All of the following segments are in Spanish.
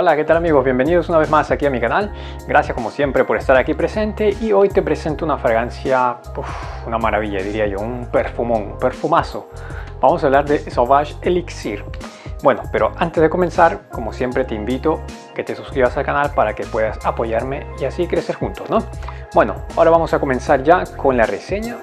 Hola, ¿qué tal amigos? Bienvenidos una vez más aquí a mi canal. Gracias como siempre por estar aquí presente y hoy te presento una fragancia, una maravilla diría yo, un perfumón, un perfumazo. Vamos a hablar de Sauvage Elixir. Bueno, pero antes de comenzar, como siempre te invito a que te suscribas al canal para que puedas apoyarme y así crecer juntos, ¿no? Bueno, ahora vamos a comenzar ya con la reseña.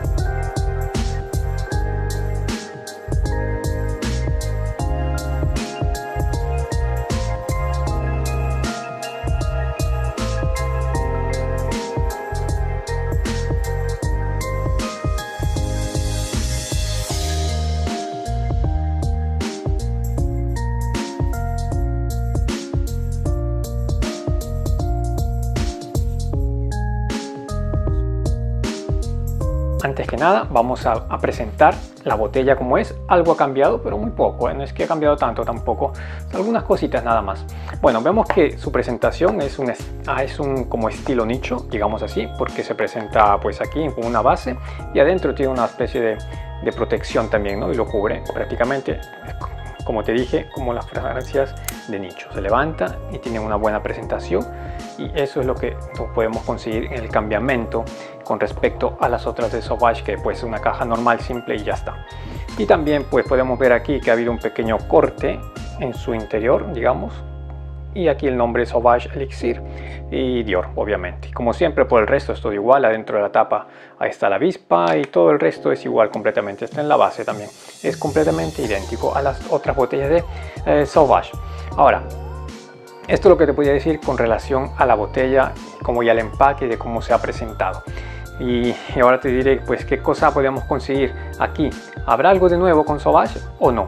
Antes que nada vamos a presentar la botella como es. Algo ha cambiado, pero muy poco, no es que ha cambiado tanto tampoco, algunas cositas nada más. Bueno, vemos que su presentación es un como estilo nicho, digamos así, porque se presenta pues aquí con una base y adentro tiene una especie de protección también, ¿no? Y lo cubre prácticamente, como te dije, como las fragancias de nicho. Se levanta y tiene una buena presentación y eso es lo que podemos conseguir en el cambiamento con respecto a las otras de Sauvage, que pues es una caja normal, simple y ya está. Y también pues podemos ver aquí que ha habido un pequeño corte en su interior, digamos, y aquí el nombre Sauvage Elixir y Dior, obviamente. Como siempre por el resto es todo igual, adentro de la tapa ahí está la avispa y todo el resto es igual completamente, está en la base también, es completamente idéntico a las otras botellas de Sauvage. Ahora, esto es lo que te podía decir con relación a la botella, como ya el empaque y de cómo se ha presentado. Y ahora te diré pues qué cosa podemos conseguir aquí. ¿Habrá algo de nuevo con Sauvage o no?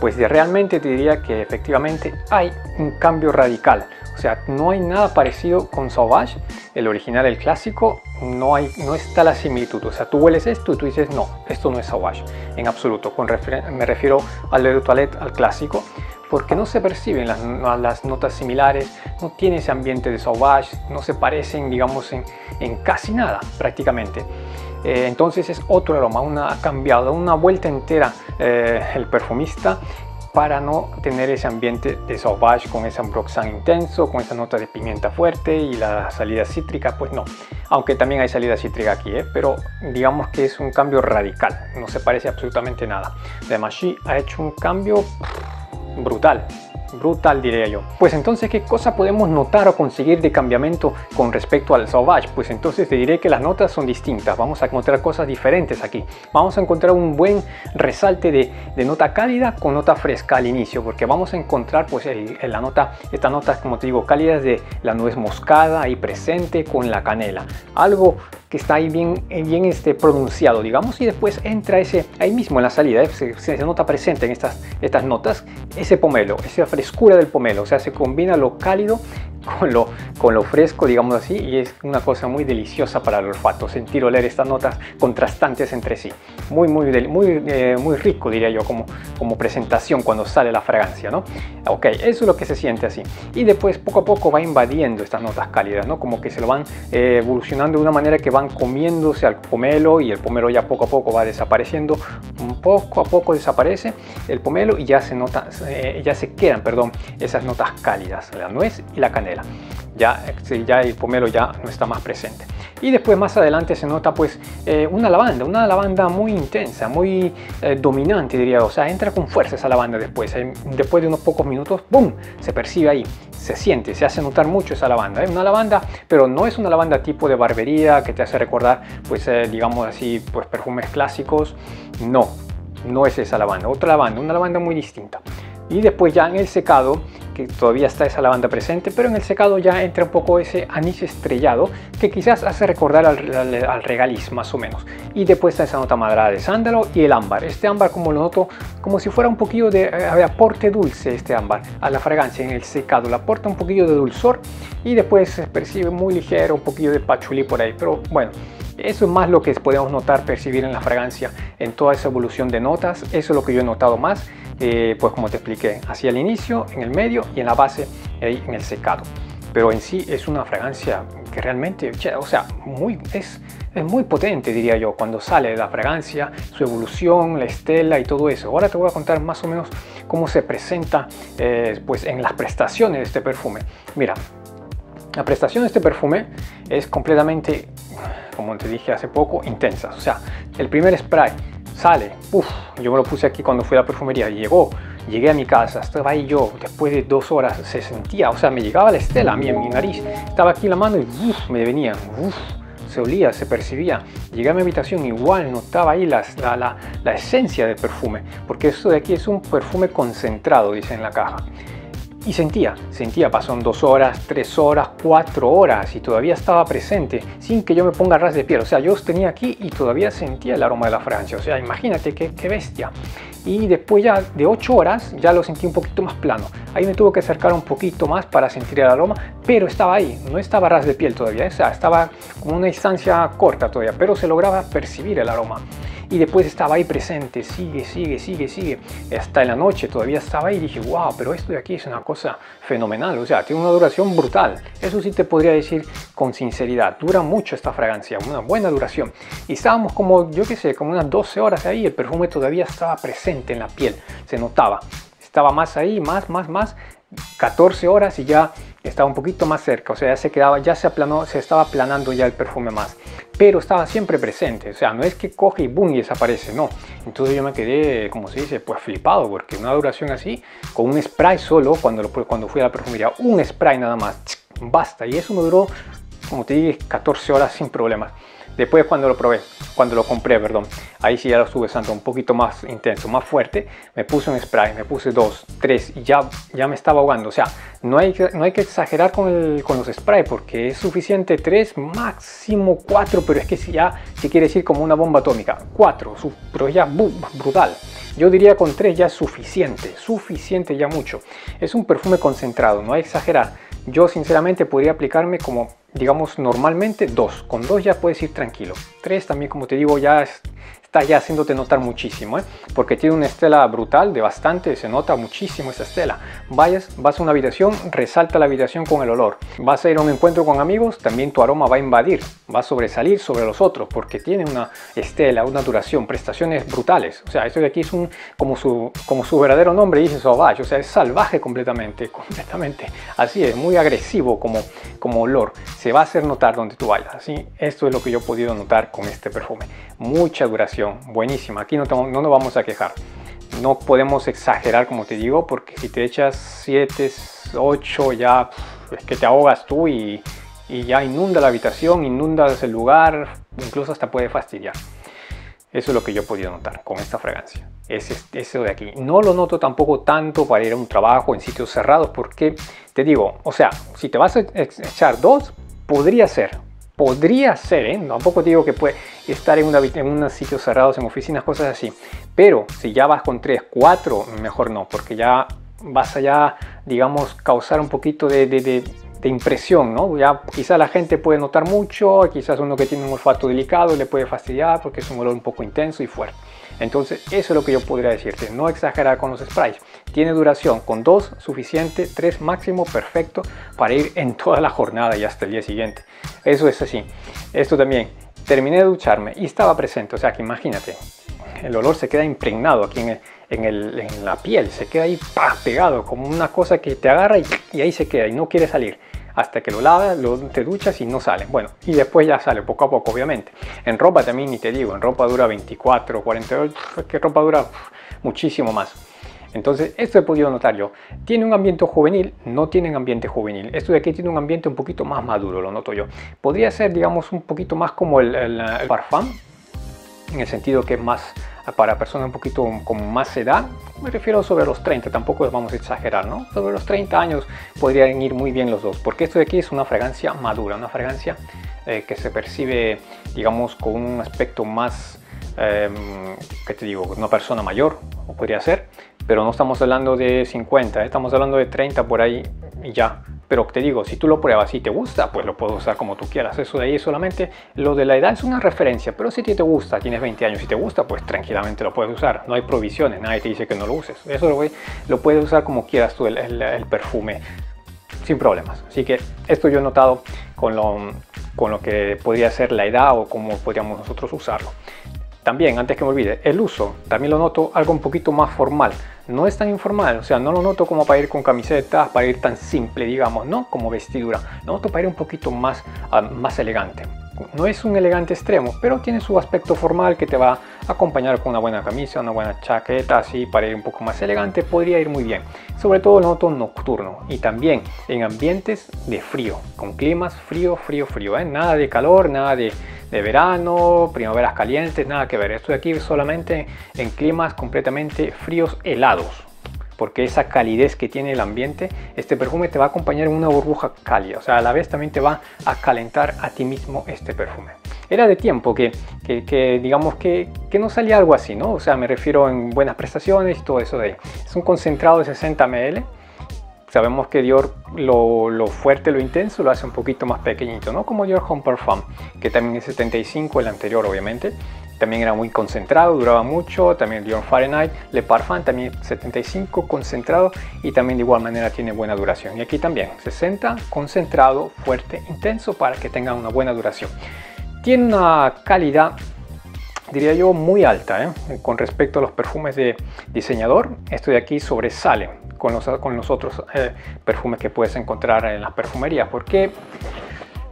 Pues realmente te diría que efectivamente hay un cambio radical. O sea, no hay nada parecido con Sauvage, el original, el clásico, no está la similitud. O sea, tú hueles esto y tú dices, no, esto no es Sauvage, en absoluto. Me refiero al Eau de Toilette, al clásico, porque no se perciben las notas similares, no tiene ese ambiente de Sauvage, no se parecen, digamos, en casi nada prácticamente. Entonces es otro aroma, ha cambiado una vuelta entera el perfumista para no tener ese ambiente de Sauvage con ese ambroxan intenso, con esa nota de pimienta fuerte y la salida cítrica, pues no. Aunque también hay salida cítrica aquí, pero digamos que es un cambio radical, no se parece absolutamente nada. Demachy ha hecho un cambio brutal diría yo. Pues entonces, ¿qué cosa podemos notar o conseguir de cambiamento con respecto al Sauvage? Pues entonces te diré que las notas son distintas, vamos a encontrar cosas diferentes aquí. Vamos a encontrar un buen resalte de nota cálida con nota fresca al inicio, porque vamos a encontrar pues estas notas, como te digo, cálidas de la nuez moscada ahí presente con la canela, algo que está ahí bien pronunciado, digamos, y después entra ese, ahí mismo en la salida, se nota presente en estas notas, ese pomelo, esa frescura del pomelo. O sea, se combina lo cálido con lo fresco, digamos así, y es una cosa muy deliciosa para el olfato, sentir, oler estas notas contrastantes entre sí. Muy rico, diría yo, como presentación cuando sale la fragancia, ¿no? Ok, eso es lo que se siente así. Y después poco a poco va invadiendo estas notas cálidas, ¿no? Como que se lo van evolucionando de una manera que van comiéndose al pomelo y el pomelo ya poco a poco va desapareciendo. Poco a poco desaparece el pomelo y ya se quedan esas notas cálidas, la nuez y la canela. Ya el pomelo ya no está más presente. Y después más adelante se nota pues una lavanda muy intensa, muy dominante diría yo. O sea, entra con fuerza esa lavanda después. Después de unos pocos minutos, ¡boom!, se percibe ahí, se siente, se hace notar mucho esa lavanda. Una lavanda, pero no es una lavanda tipo de barbería que te hace recordar pues digamos así pues perfumes clásicos. No es esa lavanda, otra lavanda, una lavanda muy distinta. Y después ya en el secado, que todavía está esa lavanda presente, pero en el secado ya entra un poco ese anís estrellado que quizás hace recordar al regaliz más o menos. Y después está esa nota maderada de sándalo y el ámbar. Este ámbar como lo noto, como si fuera un poquillo de aporte dulce este ámbar a la fragancia en el secado. Le aporta un poquillo de dulzor y después se percibe muy ligero, un poquillo de pachulí por ahí, pero bueno. Eso es más lo que podemos notar, percibir en la fragancia, en toda esa evolución de notas. Eso es lo que yo he notado más, pues como te expliqué, hacia el inicio, en el medio y en la base, en el secado. Pero en sí es una fragancia que realmente, o sea, Es muy potente, diría yo, cuando sale la fragancia, su evolución, la estela y todo eso. Ahora te voy a contar más o menos cómo se presenta pues en las prestaciones de este perfume. Mira, la prestación de este perfume es completamente, como te dije hace poco, intensa. O sea, el primer spray sale, uff, yo me lo puse aquí cuando fui a la perfumería, llegué a mi casa, estaba ahí yo, después de 2 horas se sentía, o sea, me llegaba la estela a mí en mi nariz, estaba aquí en la mano y uff, me venía, uff, se olía, se percibía. Llegué a mi habitación, igual notaba ahí la esencia del perfume, porque esto de aquí es un perfume concentrado, dice en la caja. Y sentía, pasaron 2 horas, 3 horas, 4 horas y todavía estaba presente sin que yo me ponga ras de piel. O sea, yo tenía aquí y todavía sentía el aroma de la fragancia. O sea, imagínate qué bestia. Y después ya de 8 horas ya lo sentí un poquito más plano. Ahí me tuve que acercar un poquito más para sentir el aroma, pero estaba ahí, no estaba ras de piel todavía. O sea, estaba como una distancia corta todavía, pero se lograba percibir el aroma. Y después estaba ahí presente, sigue, hasta en la noche todavía estaba ahí y dije, wow, pero esto de aquí es una cosa fenomenal, o sea, tiene una duración brutal. Eso sí te podría decir con sinceridad, dura mucho esta fragancia, una buena duración. Y estábamos como, yo qué sé, como unas 12 horas ahí, el perfume todavía estaba presente en la piel, se notaba. Estaba más ahí, más, 14 horas y ya estaba un poquito más cerca, o sea, ya se quedaba, ya se aplanó, se estaba aplanando ya el perfume más. Pero estaba siempre presente, o sea, no es que coge y boom y desaparece, no. Entonces yo me quedé, como se dice, pues flipado, porque una duración así, con un spray solo, cuando fui a la perfumería, un spray nada más, basta. Y eso me duró, como te dije, 14 horas sin problemas. Después cuando lo compré, ahí sí ya lo estuve usando un poquito más intenso, más fuerte, me puse un spray, me puse 2, 3 y ya me estaba ahogando. O sea, no hay que exagerar con los sprays, porque es suficiente 3, máximo 4, pero es que ya se quiere decir como una bomba atómica, 4, pero ya brutal. Yo diría con 3 ya es suficiente ya mucho. Es un perfume concentrado, no hay que exagerar. Yo sinceramente podría aplicarme como, digamos, normalmente 2. Con 2 ya puedes ir tranquilo. 3 también, como te digo, ya está ya haciéndote notar muchísimo, ¿eh? Porque tiene una estela brutal, de bastante, se nota muchísimo esa estela. Vas a una habitación, resalta la habitación con el olor. Vas a ir a un encuentro con amigos, también tu aroma va a invadir, va a sobresalir sobre los otros, porque tiene una estela, una duración, prestaciones brutales. O sea, esto de aquí es como su verdadero nombre dice, Sauvage, o sea, es salvaje completamente. Así es, muy agresivo como olor. Se va a hacer notar donde tú vayas, ¿sí? Esto es lo que yo he podido notar con este perfume. Mucha duración, buenísima. Aquí no nos vamos a quejar. No podemos exagerar, como te digo, porque si te echas 7, 8, ya es que te ahogas tú y ya inunda la habitación, inundas el lugar, incluso hasta puede fastidiar. Eso es lo que yo he podido notar con esta fragancia. Es eso de aquí. No lo noto tampoco tanto para ir a un trabajo en sitios cerrados, porque te digo, o sea, si te vas a echar 2, podría ser, ¿eh? Tampoco digo que puede estar en unos sitios cerrados, en oficinas, cosas así, pero si ya vas con 3, 4, mejor no, porque ya vas allá, digamos, causar un poquito de impresión, ¿no? Ya quizás la gente puede notar mucho, quizás uno que tiene un olfato delicado le puede fastidiar porque es un olor un poco intenso y fuerte. Entonces eso es lo que yo podría decirte, no exagerar con los sprays. Tiene duración, con 2 suficiente, 3 máximo, perfecto para ir en toda la jornada y hasta el día siguiente. Eso es así. Esto también, terminé de ducharme y estaba presente, o sea que imagínate, el olor se queda impregnado aquí en la piel, se queda ahí pegado como una cosa que te agarra y ahí se queda y no quiere salir. Hasta que lo lavas, te duchas y no sale. Bueno, y después ya sale poco a poco, obviamente. En ropa también ni te digo, en ropa dura 24, 48, que ropa dura muchísimo más. Entonces, esto he podido notar yo. ¿Tiene un ambiente juvenil? No tiene ambiente juvenil. Esto de aquí tiene un ambiente un poquito más maduro, lo noto yo. Podría ser, digamos, un poquito más como el parfum, en el sentido que es más para personas un poquito con más edad, me refiero sobre los 30, tampoco vamos a exagerar, ¿no? Sobre los 30 años podrían ir muy bien los dos, porque esto de aquí es una fragancia madura, una fragancia que se percibe, digamos, con un aspecto más, ¿qué te digo? Una persona mayor, o podría ser, pero no estamos hablando de 50, estamos hablando de 30 por ahí y ya. Pero te digo, si tú lo pruebas y te gusta, pues lo puedes usar como tú quieras. Eso de ahí es solamente, lo de la edad es una referencia, pero si te gusta, tienes 20 años y te gusta, pues tranquilamente lo puedes usar. No hay prohibiciones, nadie te dice que no lo uses. Eso lo puedes usar como quieras tú el perfume, sin problemas. Así que esto yo he notado con lo que podría ser la edad o cómo podríamos nosotros usarlo. También, antes que me olvide, el uso también lo noto algo un poquito más formal. No es tan informal, o sea, no lo noto como para ir con camisetas, para ir tan simple, digamos, ¿no? Como vestidura. Lo noto para ir un poquito más elegante. No es un elegante extremo, pero tiene su aspecto formal que te va a acompañar con una buena camisa, una buena chaqueta, así para ir un poco más elegante, podría ir muy bien. Sobre todo lo noto nocturno y también en ambientes de frío, con climas frío, ¿eh? Nada de calor, nada de verano, primaveras calientes, nada que ver. Esto de aquí solamente en climas completamente fríos, helados. Porque esa calidez que tiene el ambiente, este perfume te va a acompañar en una burbuja cálida. O sea, a la vez también te va a calentar a ti mismo este perfume. Era de tiempo que digamos que no salía algo así, ¿no? O sea, me refiero en buenas prestaciones y todo eso de ahí. Es un concentrado de 60 ml. Sabemos que Dior lo fuerte, lo intenso, lo hace un poquito más pequeñito, ¿no? Como Dior Homme Parfum, que también es 75, el anterior obviamente. También era muy concentrado, duraba mucho. También el Dior Fahrenheit, Le Parfum, también 75, concentrado, y también de igual manera tiene buena duración. Y aquí también 60, concentrado, fuerte, intenso, para que tenga una buena duración. Tiene una calidad, diría yo, muy alta, ¿eh? Con respecto a los perfumes de diseñador. Esto de aquí sobresale con los otros perfumes que puedes encontrar en las perfumerías, porque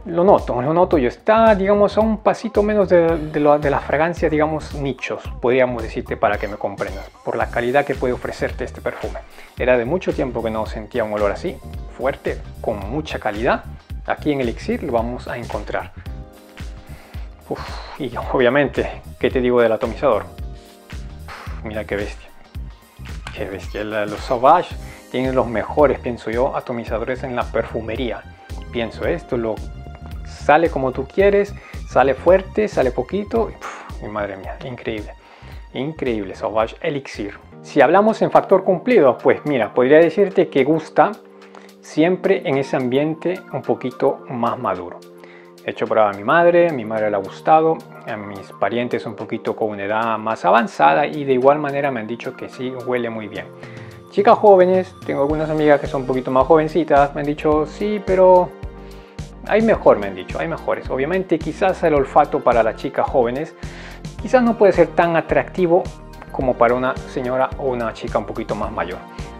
lo noto yo. Está, digamos, a un pasito menos de las fragancias, digamos, nichos, podríamos decirte, para que me comprendas, por la calidad que puede ofrecerte este perfume. Era de mucho tiempo que no sentía un olor así, fuerte, con mucha calidad. Aquí en Elixir lo vamos a encontrar. Uf, y obviamente, ¿qué te digo del atomizador? Uf, mira qué bestia. Qué bestia. Los Sauvage tienen los mejores, pienso yo, atomizadores en la perfumería. Pienso esto, lo... Sale como tú quieres, sale fuerte, sale poquito. Uf, mi madre mía, increíble. Increíble, Sauvage Elixir. Si hablamos en factor cumplido, pues mira, podría decirte que gusta siempre en ese ambiente un poquito más maduro. Hecho prueba a mi madre le ha gustado, a mis parientes un poquito con una edad más avanzada, y de igual manera me han dicho que sí, huele muy bien. Chicas jóvenes, tengo algunas amigas que son un poquito más jovencitas, me han dicho sí, pero... Hay mejor, me han dicho, hay mejores. Obviamente quizás el olfato para las chicas jóvenes quizás no puede ser tan atractivo como para una señora o una chica un poquito más mayor.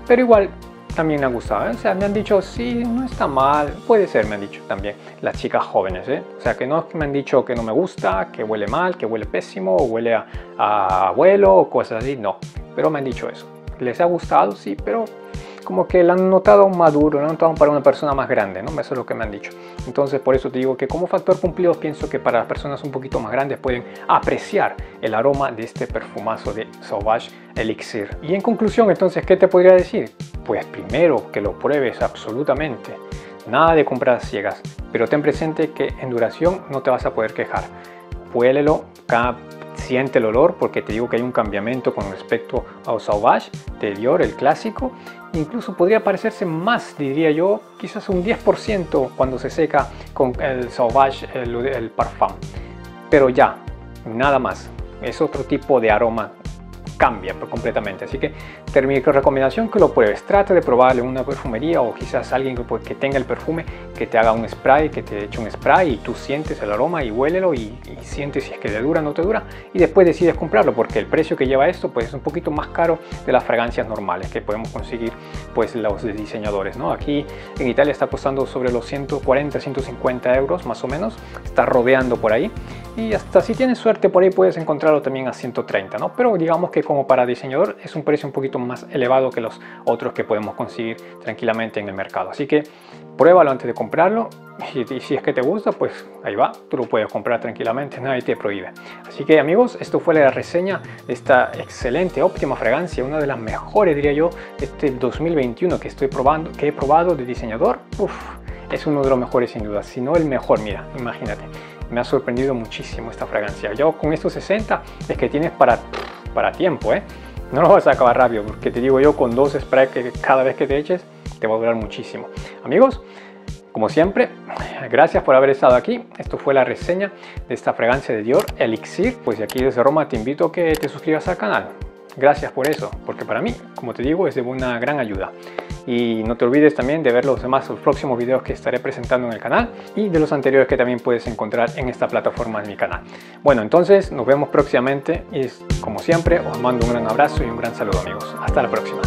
Pero igual también me han gustado, ¿eh? O sea, me han dicho, sí, no está mal, puede ser, me han dicho también las chicas jóvenes, ¿eh? O sea, que no me han dicho que no me gusta, que huele mal, que huele pésimo, o huele a abuelo o cosas así, no. Pero me han dicho eso. Les ha gustado, sí, pero... como que la han notado maduro, la han notado para una persona más grande, ¿no? Eso es lo que me han dicho. Entonces, por eso te digo que como factor cumplido pienso que para las personas un poquito más grandes pueden apreciar el aroma de este perfumazo de Sauvage Elixir. Y en conclusión, entonces, ¿qué te podría decir? Pues primero, que lo pruebes absolutamente. Nada de compras ciegas, pero ten presente que en duración no te vas a poder quejar. Huélelo, siente el olor, porque te digo que hay un cambiamento con respecto a Sauvage de Dior, el clásico. Incluso podría parecerse más, diría yo, quizás un 10% cuando se seca con el Sauvage, el Parfum. Pero ya, nada más. Es otro tipo de aroma. Cambia completamente. Así que termino con recomendación que lo pruebes. Trata de probarlo en una perfumería, o quizás alguien que tenga el perfume que te haga un spray, que te eche un spray y tú sientes el aroma y huélelo y sientes si es que te dura o no te dura, y después decides comprarlo, porque el precio que lleva esto pues es un poquito más caro de las fragancias normales que podemos conseguir pues los diseñadores, ¿no? Aquí en Italia está costando sobre los 140, 150 euros más o menos, está rodeando por ahí, y hasta si tienes suerte por ahí puedes encontrarlo también a 130, ¿no? Pero digamos que como para diseñador es un precio un poquito más elevado que los otros que podemos conseguir tranquilamente en el mercado. Así que pruébalo antes de comprarlo, y si es que te gusta, pues ahí va, tú lo puedes comprar tranquilamente, nadie te prohíbe. Así que amigos, esto fue la reseña de esta excelente, óptima fragancia, una de las mejores, diría yo, este 2021 que estoy probando, que he probado de diseñador. Uf, es uno de los mejores sin duda, si no el mejor. Mira, imagínate, me ha sorprendido muchísimo esta fragancia. Yo con estos 60 es que tienes para tiempo, ¿eh? No lo vas a acabar rápido, porque te digo yo, con dos sprays que cada vez que te eches te va a durar muchísimo. Amigos, como siempre, gracias por haber estado aquí. Esto fue la reseña de esta fragancia de Dior Elixir. Pues de aquí desde Roma te invito a que te suscribas al canal. gracias por eso, porque para mí, como te digo, es de una gran ayuda. Y no te olvides también de ver los demás próximos videos que estaré presentando en el canal y de los anteriores que también puedes encontrar en esta plataforma de mi canal. Bueno, entonces nos vemos próximamente y como siempre os mando un gran abrazo y un gran saludo, amigos. Hasta la próxima.